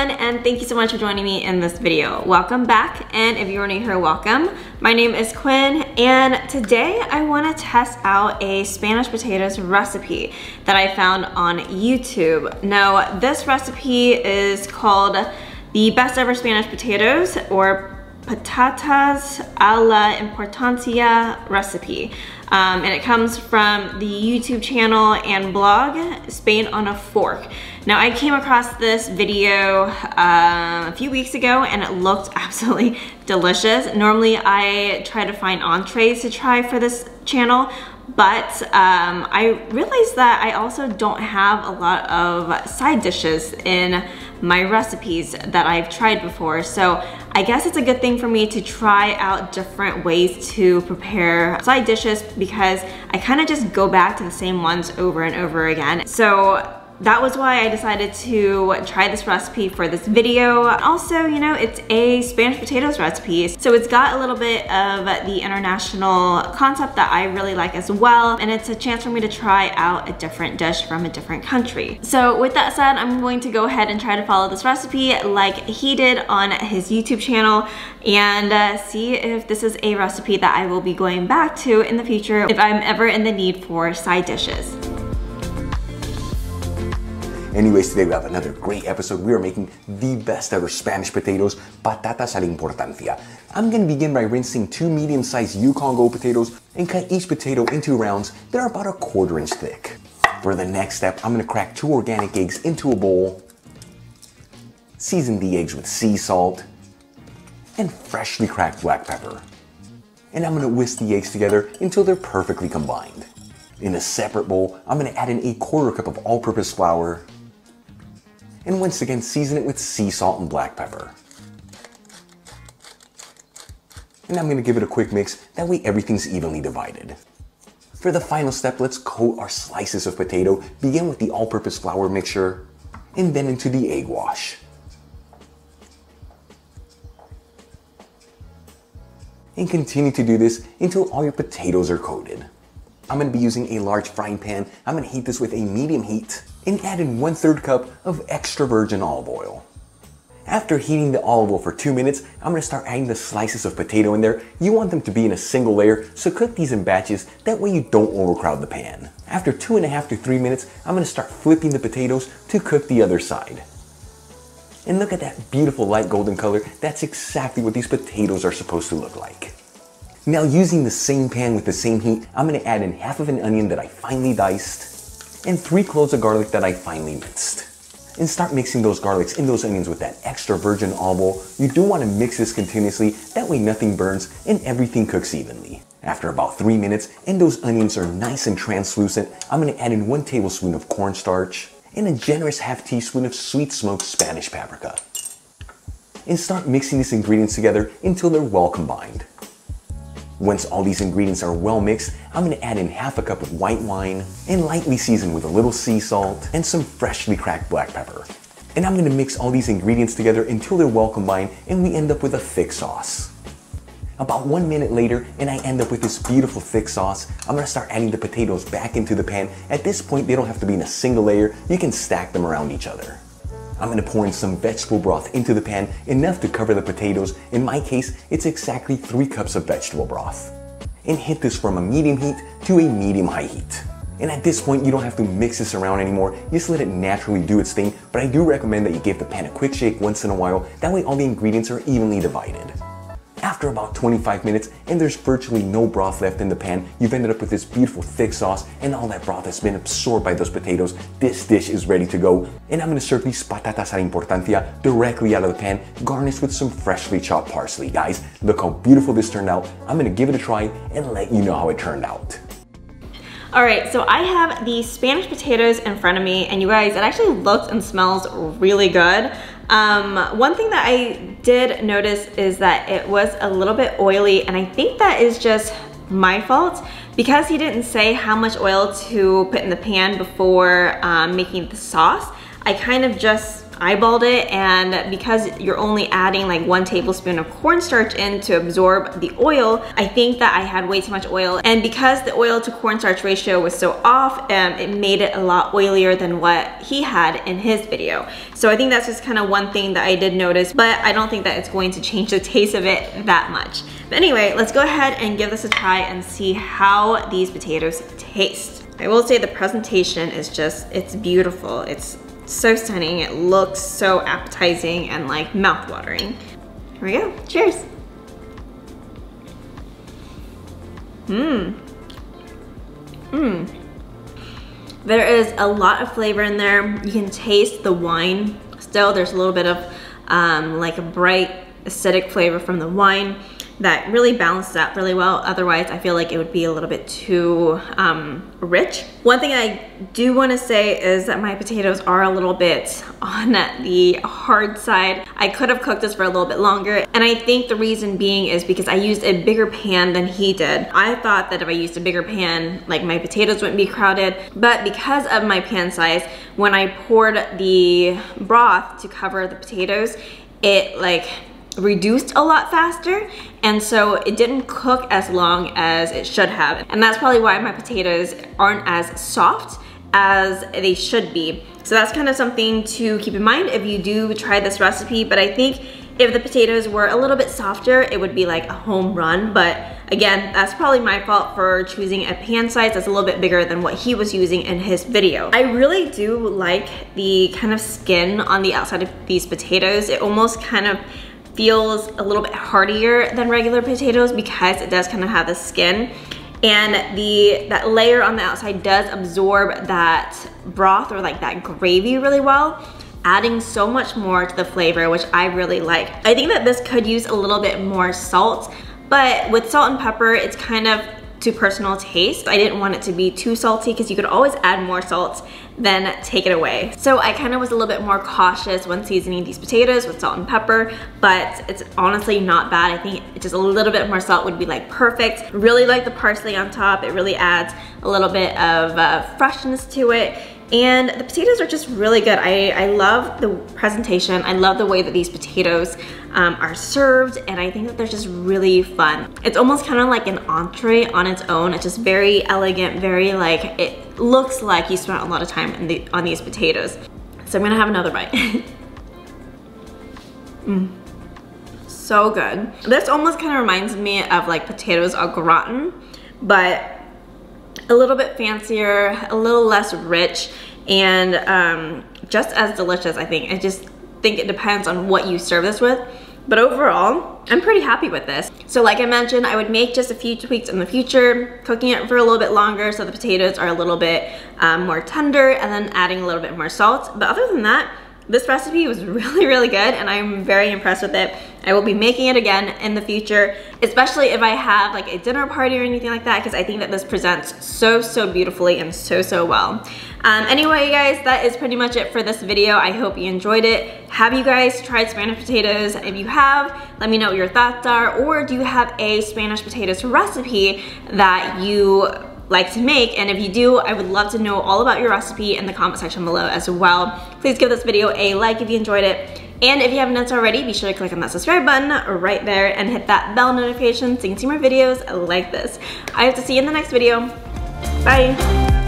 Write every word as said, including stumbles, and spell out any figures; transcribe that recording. everyone, and thank you so much for joining me in this video. Welcome back, and if you're new here, welcome. My name is Quinn, and today I want to test out a Spanish potatoes recipe that I found on YouTube. Now, this recipe is called the best ever Spanish potatoes, or Patatas a la Importancia recipe. Um, and it comes from the YouTube channel and blog, Spain on a Fork. Now, I came across this video uh, a few weeks ago and it looked absolutely delicious. Normally, I try to find entrees to try for this channel, but um, I realized that I also don't have a lot of side dishes in my recipes that I've tried before. So I guess it's a good thing for me to try out different ways to prepare side dishes, because I kind of just go back to the same ones over and over again. So that was why I decided to try this recipe for this video. Also, you know, it's a Spanish potatoes recipe, so it's got a little bit of the international concept that I really like as well, and it's a chance for me to try out a different dish from a different country. So with that said, I'm going to go ahead and try to follow this recipe like he did on his YouTube channel, and uh, see if this is a recipe that I will be going back to in the future if I'm ever in the need for side dishes. Anyways, today we have another great episode. We are making the best ever Spanish potatoes, patatas a la importancia. I'm gonna begin by rinsing two medium-sized Yukon Gold potatoes and cut each potato into rounds that are about a quarter inch thick. For the next step, I'm gonna crack two organic eggs into a bowl, season the eggs with sea salt, and freshly cracked black pepper. And I'm gonna whisk the eggs together until they're perfectly combined. In a separate bowl, I'm gonna add in a quarter cup of all-purpose flour, and once again season it with sea salt and black pepper. And I'm gonna give it a quick mix, that way everything's evenly divided. For the final step, let's coat our slices of potato, begin with the all-purpose flour mixture, and then into the egg wash. And continue to do this until all your potatoes are coated. I'm gonna be using a large frying pan. I'm gonna heat this with a medium heat and add in one third cup of extra virgin olive oil. After heating the olive oil for two minutes, I'm gonna start adding the slices of potato in there. You want them to be in a single layer, so cook these in batches. That way you don't overcrowd the pan. After two and a half to three minutes, I'm gonna start flipping the potatoes to cook the other side. And look at that beautiful light golden color. That's exactly what these potatoes are supposed to look like. Now, using the same pan with the same heat, I'm gonna add in half of an onion that I finely diced and three cloves of garlic that I finely minced. And start mixing those garlics and those onions with that extra virgin olive oil. You do wanna mix this continuously, that way nothing burns and everything cooks evenly. After about three minutes and those onions are nice and translucent, I'm gonna add in one tablespoon of cornstarch and a generous half teaspoon of sweet smoked Spanish paprika. And start mixing these ingredients together until they're well combined. Once all these ingredients are well mixed, I'm gonna add in half a cup of white wine and lightly season with a little sea salt and some freshly cracked black pepper. And I'm gonna mix all these ingredients together until they're well combined, and we end up with a thick sauce. About one minute later, and I end up with this beautiful thick sauce. I'm gonna start adding the potatoes back into the pan. At this point, they don't have to be in a single layer. You can stack them around each other. I'm gonna pour in some vegetable broth into the pan, enough to cover the potatoes. In my case, it's exactly three cups of vegetable broth. And hit this from a medium heat to a medium-high heat. And at this point, you don't have to mix this around anymore. Just let it naturally do its thing, but I do recommend that you give the pan a quick shake once in a while. That way all the ingredients are evenly divided. After about twenty-five minutes, and there's virtually no broth left in the pan, you've ended up with this beautiful thick sauce, and all that broth has been absorbed by those potatoes. This dish is ready to go, and I'm gonna serve these patatas a la importancia directly out of the pan, garnished with some freshly chopped parsley. Guys, look how beautiful this turned out. I'm gonna give it a try and let you know how it turned out. All right, so I have the Spanish potatoes in front of me, and you guys, it actually looks and smells really good. Um, one thing that I did notice is that it was a little bit oily, and I think that is just my fault, because he didn't say how much oil to put in the pan before um, making the sauce. I kind of just eyeballed it, and because you're only adding like one tablespoon of cornstarch in to absorb the oil, I think that I had way too much oil, and because the oil to cornstarch ratio was so off, um, it made it a lot oilier than what he had in his video. So I think that's just kind of one thing that I did notice, but I don't think that it's going to change the taste of it that much. But anyway, let's go ahead and give this a try and see how these potatoes taste. I will say the presentation is just, it's beautiful. It's so stunning. It looks so appetizing and like mouth-watering. Here we go, cheers. Mmm. Mmm. There is a lot of flavor in there. You can taste the wine still. There's a little bit of um, like a bright acidic flavor from the wine that really balances out really well. Otherwise, I feel like it would be a little bit too um, rich. One thing I do wanna say is that my potatoes are a little bit on the hard side. I could have cooked this for a little bit longer, and I think the reason being is because I used a bigger pan than he did. I thought that if I used a bigger pan, like my potatoes wouldn't be crowded, but because of my pan size, when I poured the broth to cover the potatoes, it like, reduced a lot faster, and so it didn't cook as long as it should have, and that's probably why my potatoes aren't as soft as they should be. So that's kind of something to keep in mind if you do try this recipe, but I think if the potatoes were a little bit softer, it would be like a home run. But again, that's probably my fault for choosing a pan size that's a little bit bigger than what he was using in his video. I really do like the kind of skin on the outside of these potatoes. It almost kind of feels a little bit heartier than regular potatoes because it does kind of have the skin, and the that layer on the outside does absorb that broth or like that gravy really well, adding so much more to the flavor, which I really like. I think that this could use a little bit more salt, but with salt and pepper it's kind of to personal taste. I didn't want it to be too salty because you could always add more salt than take it away. So I kind of was a little bit more cautious when seasoning these potatoes with salt and pepper, but it's honestly not bad. I think just a little bit more salt would be like perfect. Really like the parsley on top. It really adds a little bit of uh, freshness to it. And the potatoes are just really good. I, I love the presentation. I love the way that these potatoes um, are served, and I think that they're just really fun. It's almost kind of like an entree on its own. It's just very elegant, very like, it looks like you spent a lot of time in the, on these potatoes. So I'm gonna have another bite. mm. So good. This almost kind of reminds me of like potatoes au gratin, but a little bit fancier, a little less rich, and um, just as delicious, I think. I just think it depends on what you serve this with. But overall, I'm pretty happy with this. So like I mentioned, I would make just a few tweaks in the future, cooking it for a little bit longer so the potatoes are a little bit um, more tender, and then adding a little bit more salt. But other than that, this recipe was really, really good, and I'm very impressed with it. I will be making it again in the future, especially if I have like a dinner party or anything like that, because I think that this presents so, so beautifully and so, so well. Um, anyway, you guys, that is pretty much it for this video. I hope you enjoyed it. Have you guys tried Spanish potatoes? If you have, let me know what your thoughts are, or do you have a Spanish potatoes recipe that you like to make? And if you do, I would love to know all about your recipe in the comment section below as well. Please give this video a like if you enjoyed it. And if you haven't done so already, be sure to click on that subscribe button right there and hit that bell notification so you can see more videos like this. I hope to see you in the next video. Bye.